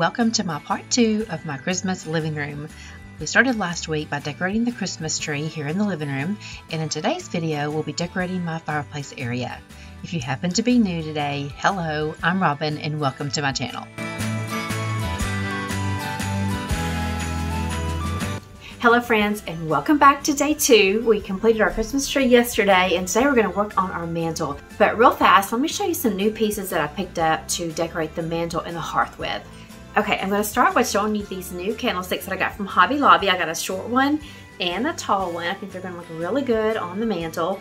Welcome to my part 2 of my Christmas living room. We started last week by decorating the Christmas tree here in the living room, and in today's video we'll be decorating my fireplace area. If you happen to be new today, hello, I'm Robin and welcome to my channel. Hello friends and welcome back to day 2. We completed our Christmas tree yesterday and today we're going to work on our mantle. But real fast, let me show you some new pieces that I picked up to decorate the mantle and the hearth with. Okay, I'm going to start by showing you these new candlesticks that I got from Hobby Lobby. I got a short one and a tall one. I think they're going to look really good on the mantle.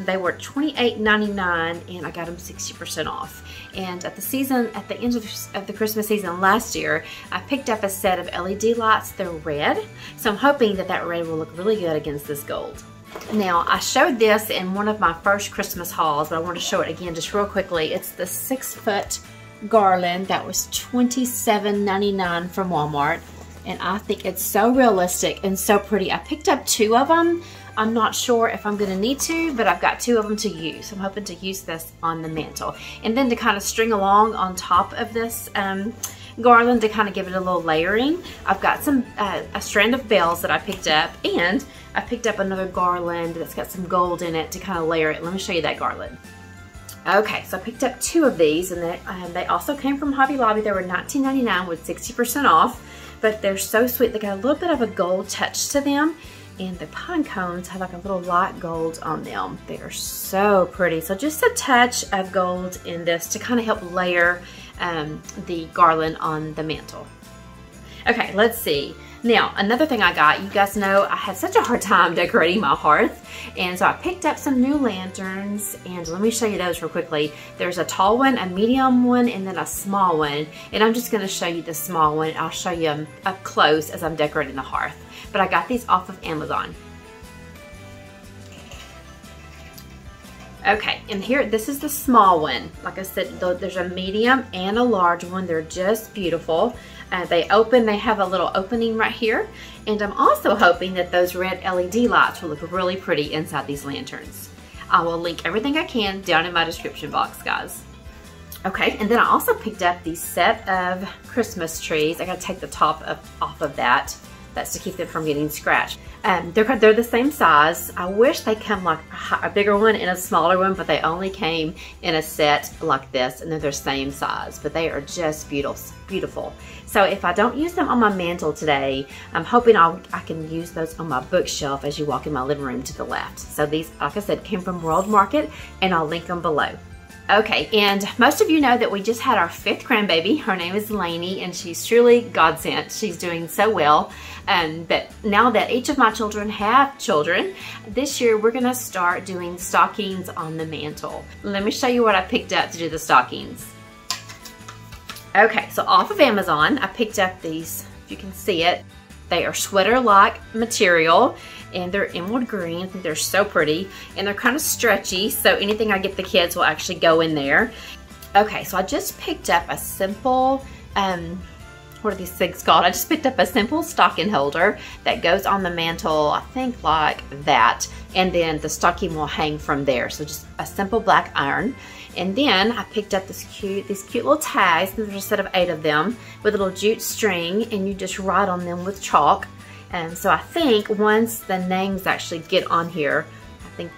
They were $28.99 and I got them 60% off. And at the end of the Christmas season last year, I picked up a set of LED lights. They're red, so I'm hoping that that red will look really good against this gold. Now, I showed this in one of my first Christmas hauls, but I want to show it again just real quickly. It's the 6-foot garland that was $27.99 from Walmart. And I think it's so realistic and so pretty. I picked up 2 of them. I'm not sure if I'm going to need to, but I've got 2 of them to use. I'm hoping to use this on the mantle. And then to kind of string along on top of this garland to kind of give it a little layering, I've got some a strand of bells that I picked up, and I picked up another garland that's got some gold in it to kind of layer it. Let me show you that garland. Okay, so I picked up 2 of these, and they also came from Hobby Lobby. They were $19.99 with 60% off. But they're so sweet. They got a little bit of a gold touch to them, and the pine cones have like a little light gold on them. They are so pretty. So just a touch of gold in this to kind of help layer the garland on the mantle. Okay, let's see. Now, another thing I got, you guys know I had such a hard time decorating my hearth, and so I picked up some new lanterns, and let me show you those real quickly. There's a tall one, a medium one, and then a small one, and I'm just going to show you the small one. I'll show you them up close as I'm decorating the hearth, but I got these off of Amazon. Okay, and here, this is the small one. Like I said, there's a medium and a large one. They're just beautiful. They open, they have a little opening right here. And I'm also hoping that those red LED lights will look really pretty inside these lanterns. I will link everything I can down in my description box, guys. Okay, and then I also picked up these set of Christmas trees. I gotta take the top off of that. That's to keep them from getting scratched. They're the same size. I wish they come like a bigger one and a smaller one, but they only came in a set like this, and they're the same size, but they are just beautiful. So if I don't use them on my mantle today, I'm hoping I can use those on my bookshelf as you walk in my living room to the left. So these, like I said, came from World Market, and I'll link them below. Okay, and most of you know that we just had our 5th grandbaby. Her name is Lainey, and she's truly God sent. She's doing so well. But now that each of my children have children, this year we're gonna start doing stockings on the mantle. Let me show you what I picked up to do the stockings. Okay, so off of Amazon, I picked up these, if you can see it. They are sweater-like material, and they're emerald green. I think they're so pretty, and they're kind of stretchy, so anything I get the kids will actually go in there. Okay, so I just picked up a simple, what are these things called? I just picked up a simple stocking holder that goes on the mantle, I think like that, and then the stocking will hang from there. So just a simple black iron. And then I picked up these cute little tags. There's a set of 8 of them with a little jute string, and you just write on them with chalk. And so I think once the names actually get on here, I think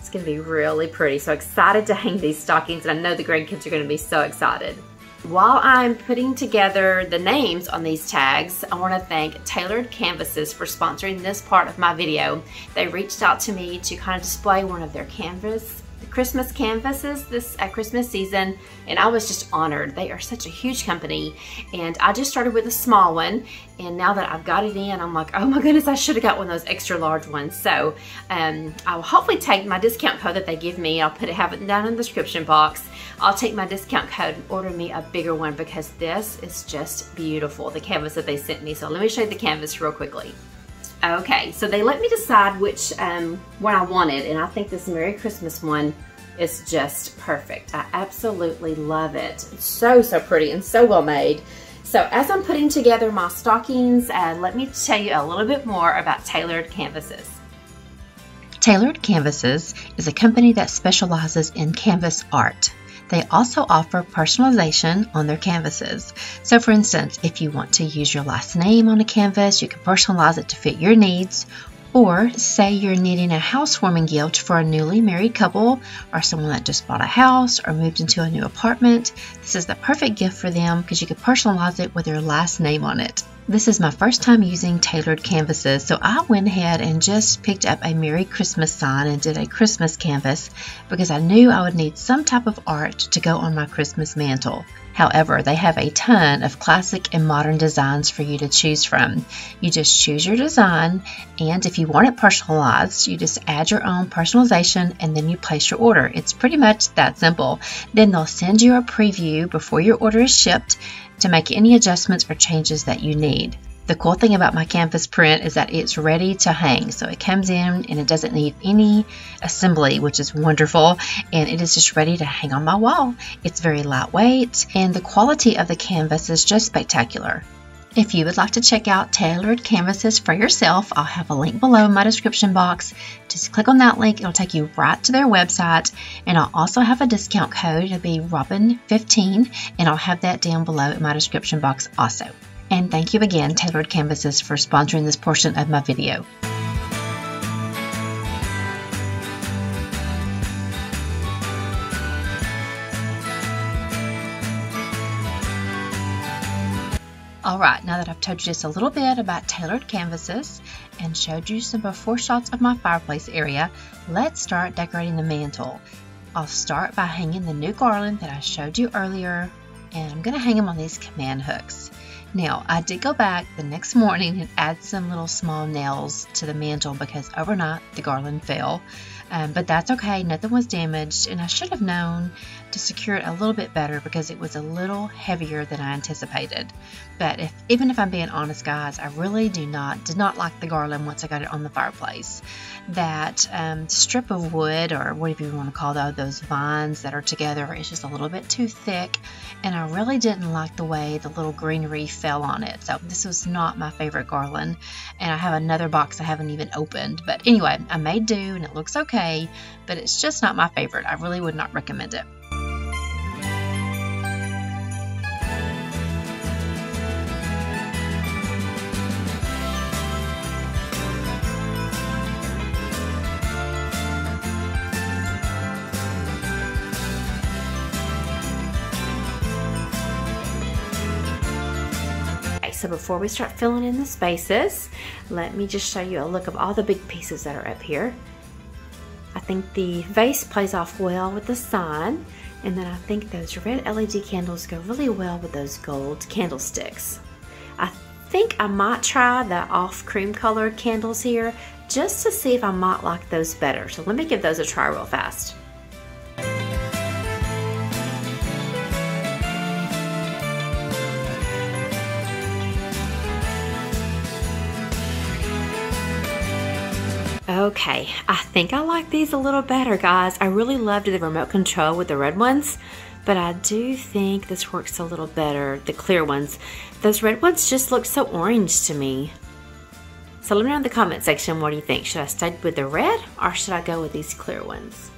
it's gonna be really pretty. So excited to hang these stockings, and I know the grandkids are gonna be so excited. While I'm putting together the names on these tags, I want to thank Tailored Canvases for sponsoring this part of my video. They reached out to me to kind of display one of their Christmas canvases this Christmas season, and I was just honored. They are such a huge company, and I just started with a small one, and now that I've got it in, I'm like, oh my goodness, I should have got one of those extra large ones. So I will hopefully take my discount code that they give me. I'll have it down in the description box. I'll take my discount code and order me a bigger one, because this is just beautiful, the canvas that they sent me. So let me show you the canvas real quickly. Okay, so they let me decide which one I wanted, and I think this Merry Christmas one is just perfect. I absolutely love it. It's so pretty and so well made. So as I'm putting together my stockings, let me tell you a little bit more about Tailored Canvases. Tailored Canvases is a company that specializes in canvas art. They also offer personalization on their canvases. So for instance, if you want to use your last name on a canvas, you can personalize it to fit your needs. Or say you're needing a housewarming gift for a newly married couple or someone that just bought a house or moved into a new apartment. This is the perfect gift for them because you can personalize it with their last name on it. This is my first time using Tailored Canvases, so I went ahead and just picked up a Merry Christmas sign and did a Christmas canvas because I knew I would need some type of art to go on my Christmas mantle. However, they have a ton of classic and modern designs for you to choose from. You just choose your design, and if you want it personalized, you just add your own personalization and then you place your order. It's pretty much that simple. Then they'll send you a preview before your order is shipped to make any adjustments or changes that you need. The cool thing about my canvas print is that it's ready to hang, so it comes in and it doesn't need any assembly, which is wonderful, and it is just ready to hang on my wall. It's very lightweight, and the quality of the canvas is just spectacular. If you would like to check out Tailored Canvases for yourself, I'll have a link below in my description box. Just click on that link, it'll take you right to their website, and I'll also have a discount code, it'll be Robin15, and I'll have that down below in my description box also. And thank you again, Tailored Canvases, for sponsoring this portion of my video. Alright, now that I've told you just a little bit about Tailored Canvases and showed you some before shots of my fireplace area, let's start decorating the mantle. I'll start by hanging the new garland that I showed you earlier, and I'm going to hang them on these command hooks. Now, I did go back the next morning and add some little small nails to the mantle because overnight the garland fell. But that's okay, nothing was damaged, and I should have known to secure it a little bit better because it was a little heavier than I anticipated. But even if I'm being honest, guys, I really did not like the garland once I got it on the fireplace. That strip of wood, or whatever you want to call those vines that are together, is just a little bit too thick, and I really didn't like the way the little greenery fell on it. So this was not my favorite garland, and I have another box I haven't even opened. But anyway, I made do, and it looks okay, but it's just not my favorite. I really would not recommend it. So before we start filling in the spaces, let me just show you a look of all the big pieces that are up here. I think the vase plays off well with the sign, and then I think those red LED candles go really well with those gold candlesticks. I think I might try the off cream colored candles here just to see if I might like those better. So let me give those a try real fast. Okay, I think I like these a little better, guys. I really loved the remote control with the red ones, but I do think this works a little better, the clear ones. Those red ones just look so orange to me. So let me know in the comment section, what do you think? Should I stay with the red or should I go with these clear ones?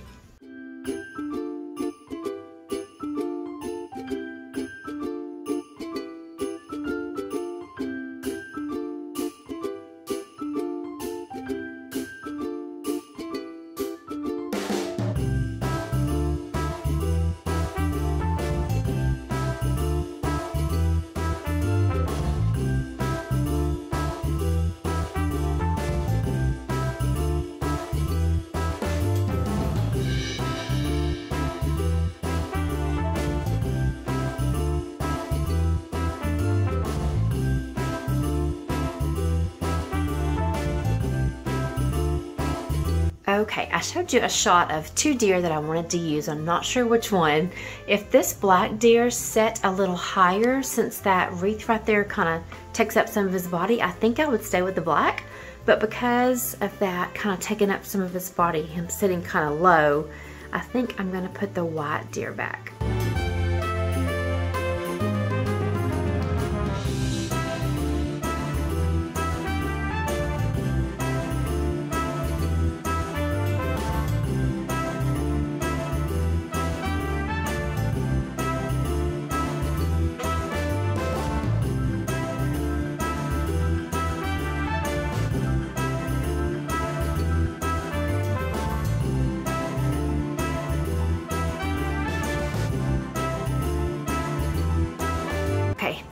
Okay, I showed you a shot of two deer that I wanted to use. I'm not sure which one. If this black deer set a little higher, since that wreath right there kind of takes up some of his body, I think I would stay with the black. But because of that kind of taking up some of his body, him sitting kind of low, I think I'm going to put the white deer back.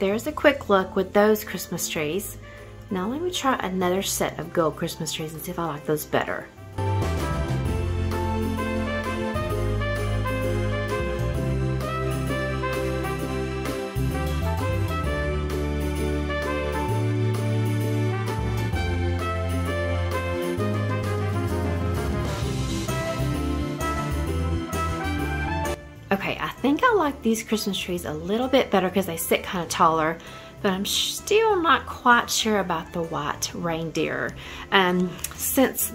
there's a quick look with those Christmas trees. Now let me try another set of gold Christmas trees and see if I like those better. Okay, I think I like these Christmas trees a little bit better because they sit kind of taller, but I'm still not quite sure about the white reindeer. Since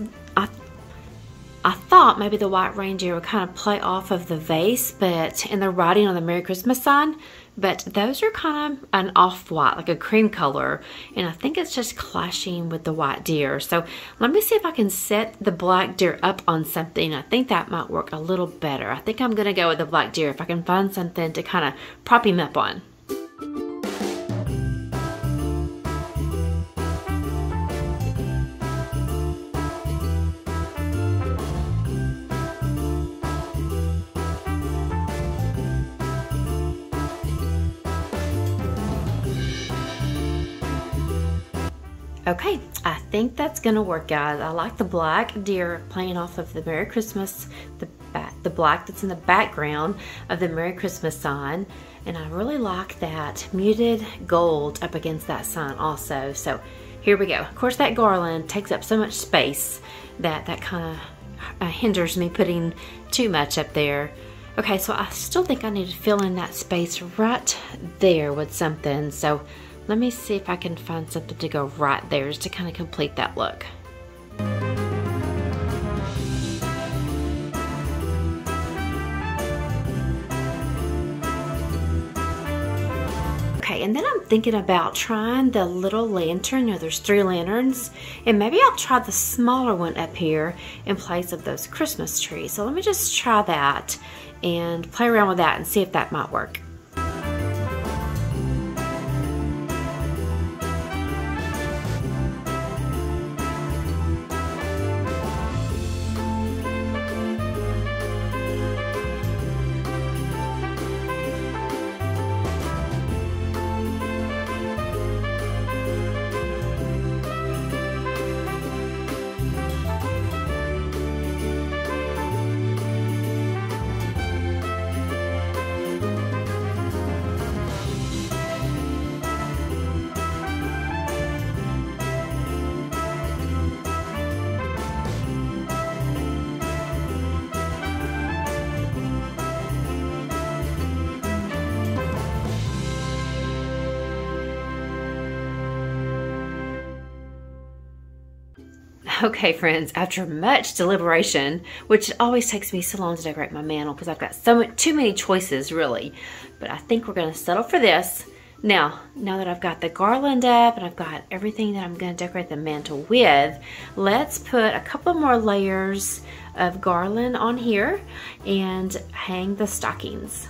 I thought maybe the white reindeer would kind of play off of the vase, but in the writing on the Merry Christmas sign, but those are kind of an off-white, like a cream color, and I think it's just clashing with the white deer. So let me see if I can set the black deer up on something. I think that might work a little better. I think I'm gonna go with the black deer if I can find something to kind of prop him up on. Okay, I think that's gonna work, guys. I like the black deer playing off of the Merry Christmas, the black that's in the background of the Merry Christmas sign. And I really like that muted gold up against that sign also. So here we go. Of course, that garland takes up so much space that that kind of hinders me putting too much up there. Okay, so I still think I need to fill in that space right there with something. So let me see if I can find something to go right there just to kind of complete that look. Okay, and then I'm thinking about trying the little lantern. You know, there's 3 lanterns, and maybe I'll try the smaller one up here in place of those Christmas trees. So let me just try that and play around with that and see if that might work. Okay friends, after much deliberation, which always takes me so long to decorate my mantle because I've got too many choices really, but I think we're gonna settle for this. Now that I've got the garland up and I've got everything that I'm gonna decorate the mantle with, let's put a couple more layers of garland on here and hang the stockings.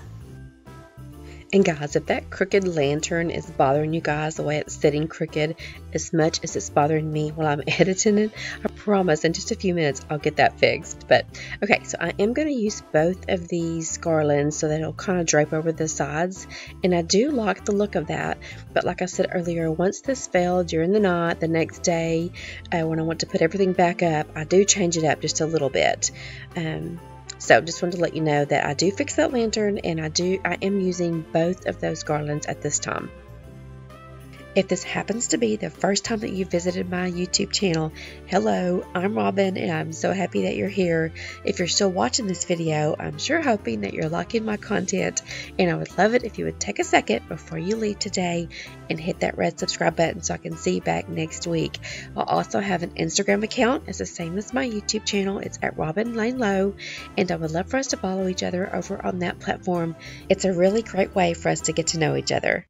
And guys, if that crooked lantern is bothering you guys, the way it's sitting crooked as much as it's bothering me while I'm editing it, I promise in just a few minutes I'll get that fixed. But okay, so I am going to use both of these garlands so that it'll kind of drape over the sides, and I do like the look of that. But like I said earlier, once this fell during the night, the next day when I want to put everything back up, I do change it up just a little bit. So just wanted to let you know that I do fix that lantern, and I am using both of those garlands at this time. If this happens to be the first time that you visited my YouTube channel, hello, I'm Robin, and I'm so happy that you're here. If you're still watching this video, I'm sure hoping that you're liking my content, and I would love it if you would take a second before you leave today and hit that red subscribe button so I can see you back next week. I'll also have an Instagram account. It's the same as my YouTube channel. It's at Robin Lane Lowe, and I would love for us to follow each other over on that platform. It's a really great way for us to get to know each other.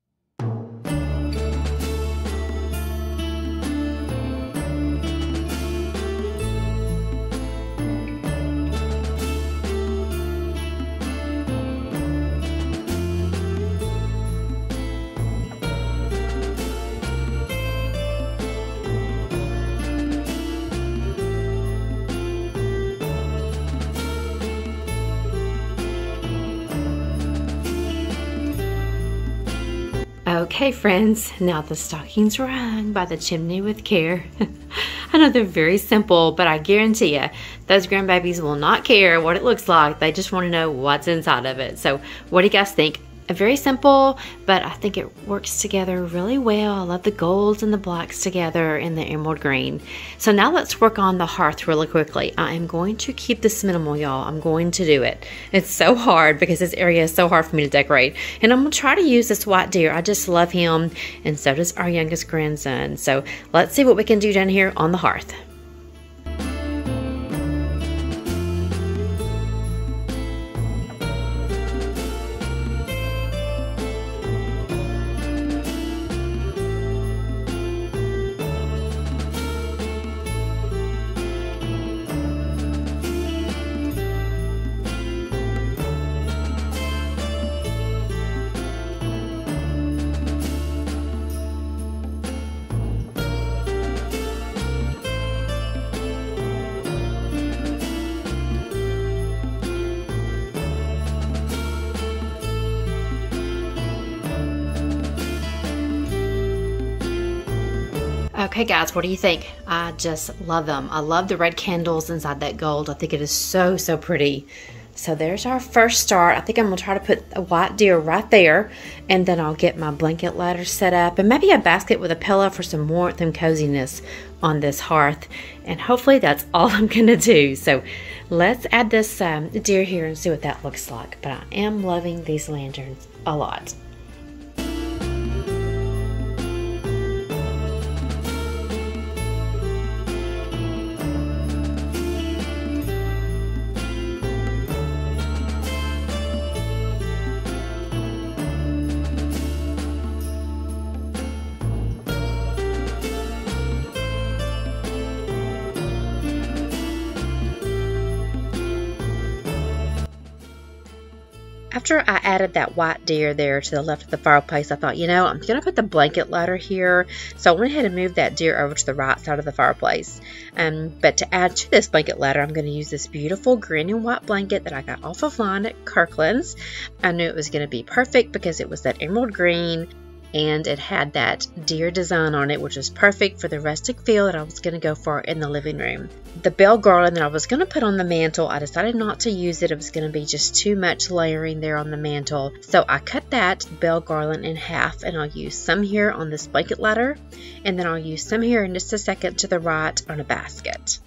Okay friends, now the stockings were hung by the chimney with care. I know they're very simple, but I guarantee you, those grandbabies will not care what it looks like. They just want to know what's inside of it. So what do you guys think? Very simple, but I think it works together really well. I love the golds and the blacks together and the emerald green. So now let's work on the hearth really quickly. I am going to keep this minimal, y'all. I'm going to do it. It's so hard because this area is so hard for me to decorate. And I'm going to try to use this white deer. I just love him, and so does our youngest grandson. So let's see what we can do down here on the hearth. Okay guys, what do you think? I just love them. I love the red candles inside that gold. I think it is so, so pretty. So there's our first start. I think I'm gonna try to put a white deer right there, and then I'll get my blanket ladder set up and maybe a basket with a pillow for some warmth and coziness on this hearth. And hopefully that's all I'm gonna do. So let's add this deer here and see what that looks like. But I am loving these lanterns a lot. After I added that white deer there to the left of the fireplace, I thought, you know, I'm going to put the blanket ladder here. So I went ahead and moved that deer over to the right side of the fireplace. But to add to this blanket ladder, I'm going to use this beautiful green and white blanket that I got off of line at Kirkland's. I knew it was going to be perfect because it was that emerald green, and it had that deer design on it, which was perfect for the rustic feel that I was going to go for in the living room. The bell garland that I was going to put on the mantle, I decided not to use it. It was going to be just too much layering there on the mantle. So I cut that bell garland in half, and I'll use some here on this blanket ladder, and then I'll use some here in just a second to the right on a basket.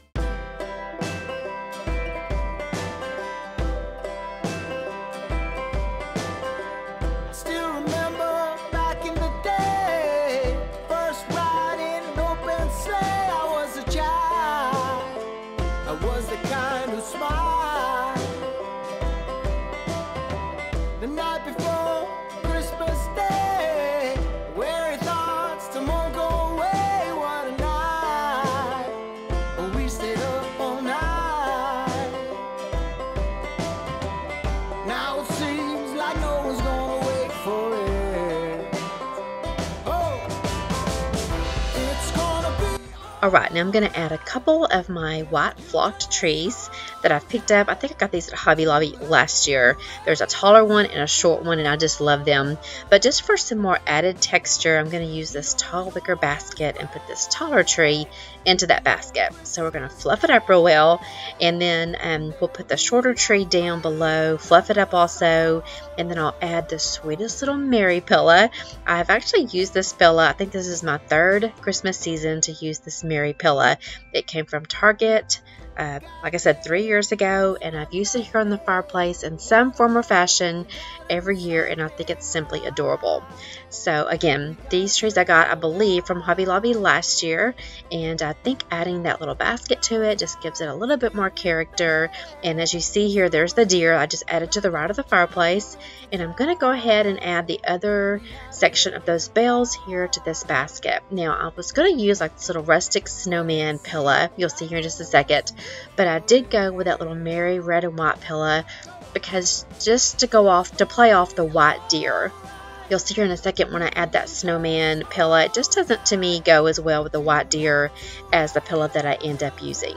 Alright, now I'm going to add a couple of my white flocked trees that I've picked up. I think I got these at Hobby Lobby last year. There's a taller one and a short one, and I just love them. But just for some more added texture, I'm going to use this tall wicker basket and put this taller tree into that basket. So we're going to fluff it up real well, and then we'll put the shorter tree down below, fluff it up also, and then I'll add the sweetest little Mary pillow. I've actually used this pillow. I think this is my third Christmas season to use this Mary pillow. It came from Target, like I said, 3 years ago, and I've used it here on the fireplace in some form or fashion every year, and I think it's simply adorable. So again, these trees I got, I believe, from Hobby Lobby last year, and I think adding that little basket to it just gives it a little bit more character. And as you see here, there's the deer I just added to the right of the fireplace, and I'm going to go ahead and add the other section of those bells here to this basket. Now, I was going to use like this little rustic snowman pillow, you'll see here in just a second, but I did go with that little Mary red and white pillow because just to play off the white deer. You'll see here in a second when I add that snowman pillow, it just doesn't, to me, go as well with the white deer as the pillow that I end up using.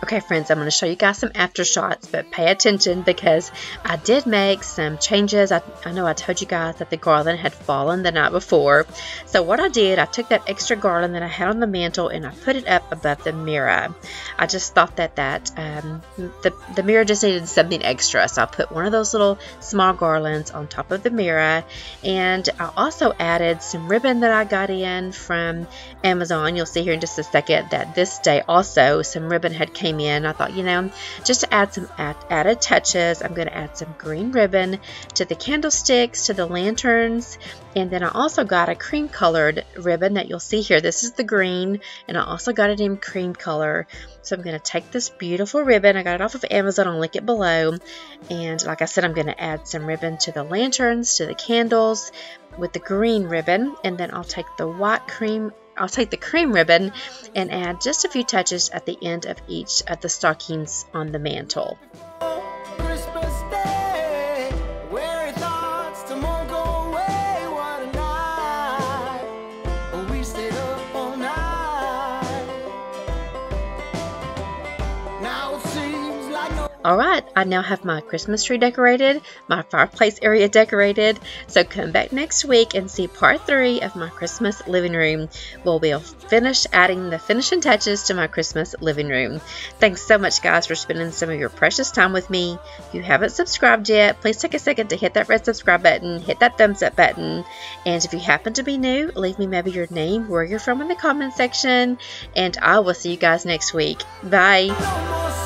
Okay friends, I'm going to show you guys some after shots, but pay attention because I did make some changes. I know I told you guys that the garland had fallen the night before. So what I did, I took that extra garland that I had on the mantle and I put it up above the mirror. I just thought that the mirror just needed something extra. So I put one of those little small garlands on top of the mirror. And I also added some ribbon that I got in from Amazon. You'll see here in just a second that this day also some ribbon had came in. I thought, you know, just to add some added touches, I'm going to add some green ribbon to the candlesticks, to the lanterns, and then I also got a cream colored ribbon that you'll see here. This is the green, and I also got it in cream color. So I'm going to take this beautiful ribbon. I got it off of Amazon. I'll link it below. And like I said, I'm going to add some ribbon to the lanterns, to the candles with the green ribbon, and then I'll take the cream ribbon and add just a few touches at the end of each of the stockings on the mantle. Alright, I now have my Christmas tree decorated, my fireplace area decorated, so come back next week and see part 3 of my Christmas living room, where we'll finish adding the finishing touches to my Christmas living room. Thanks so much guys for spending some of your precious time with me. If you haven't subscribed yet, please take a second to hit that red subscribe button, hit that thumbs up button, and if you happen to be new, leave me maybe your name, where you're from in the comment section, and I will see you guys next week. Bye!